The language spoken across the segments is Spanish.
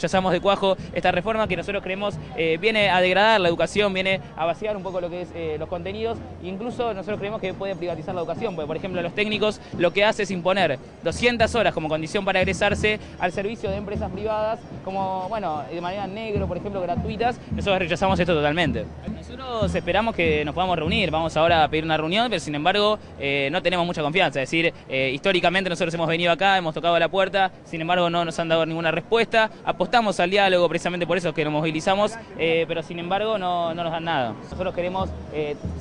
Rechazamos de cuajo esta reforma que nosotros creemos viene a degradar la educación, viene a vaciar un poco lo que es los contenidos, e incluso nosotros creemos que puede privatizar la educación, porque por ejemplo los técnicos lo que hace es imponer 200 horas como condición para egresarse al servicio de empresas privadas, como bueno, de manera negro, por ejemplo, gratuitas. Nosotros rechazamos esto totalmente. Nosotros esperamos que nos podamos reunir, vamos ahora a pedir una reunión, pero sin embargo no tenemos mucha confianza, es decir, históricamente nosotros hemos venido acá, hemos tocado la puerta, sin embargo no nos han dado ninguna respuesta. Apostamos al diálogo, precisamente por eso es que nos movilizamos, pero sin embargo no nos dan nada. Nosotros queremos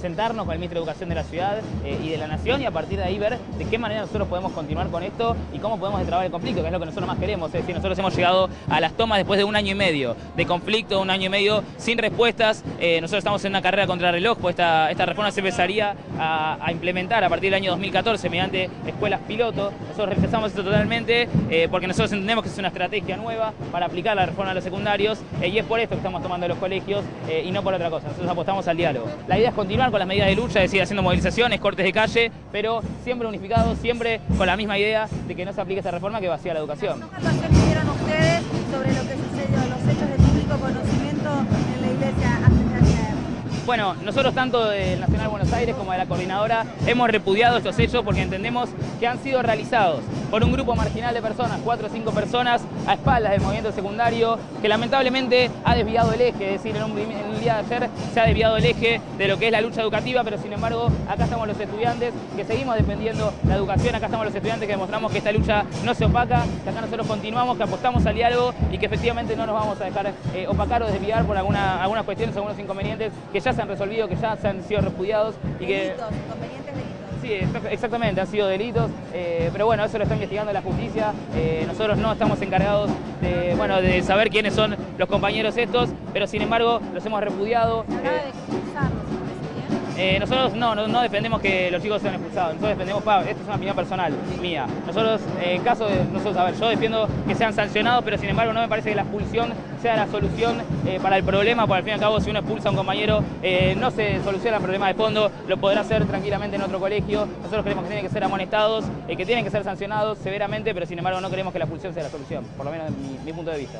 sentarnos con el Ministro de Educación de la ciudad y de la nación, y a partir de ahí ver de qué manera nosotros podemos continuar con esto y cómo podemos destrabar el conflicto, que es lo que nosotros más queremos. Es decir, nosotros hemos llegado a las tomas después de un año y medio de conflicto, un año y medio sin respuestas. Nosotros estamos en una carrera contra el reloj, pues esta reforma se empezaría a implementar a partir del año 2014 mediante escuelas piloto. Nosotros rechazamos esto totalmente porque nosotros entendemos que es una estrategia nueva para aplicar la reforma a los secundarios, y es por esto que estamos tomando los colegios y no por otra cosa. Nosotros apostamos al diálogo. La idea es continuar con las medidas de lucha, es decir, haciendo movilizaciones, cortes de calle, pero siempre unificados, siempre con la misma idea de que no se aplique esta reforma que vacía la educación. ¿Qué información que dieron ustedes sobre lo que sucedió, los hechos de público conocimiento en la iglesia hasta ayer? Bueno, nosotros tanto del Nacional de Buenos Aires como de la Coordinadora hemos repudiado estos hechos porque entendemos que han sido realizados por un grupo marginal de personas, 4 o 5 personas, a espaldas del movimiento secundario, que lamentablemente ha desviado el eje, es decir, en un día de ayer se ha desviado el eje de lo que es la lucha educativa, pero sin embargo acá estamos los estudiantes que seguimos defendiendo la educación, acá estamos los estudiantes que demostramos que esta lucha no se opaca, que acá nosotros continuamos, que apostamos al diálogo y que efectivamente no nos vamos a dejar opacar o desviar por algunas cuestiones, algunos inconvenientes que ya se han resolvido, que ya se han sido repudiados y que... Delitos, inconvenientes delitos. Sí, exactamente, han sido delitos, pero bueno, eso lo está investigando la justicia. Nosotros no estamos encargados de, bueno, de saber quiénes son los compañeros estos, pero sin embargo los hemos repudiado. Nosotros no defendemos que los chicos sean expulsados, nosotros defendemos, esto es una opinión personal mía, nosotros en caso de nosotros, a ver, yo defiendo que sean sancionados, pero sin embargo no me parece que la expulsión sea la solución para el problema, porque al fin y al cabo si uno expulsa a un compañero no se soluciona el problema de fondo, lo podrá hacer tranquilamente en otro colegio. Nosotros creemos que tienen que ser amonestados, que tienen que ser sancionados severamente, pero sin embargo no creemos que la expulsión sea la solución, por lo menos en mi punto de vista.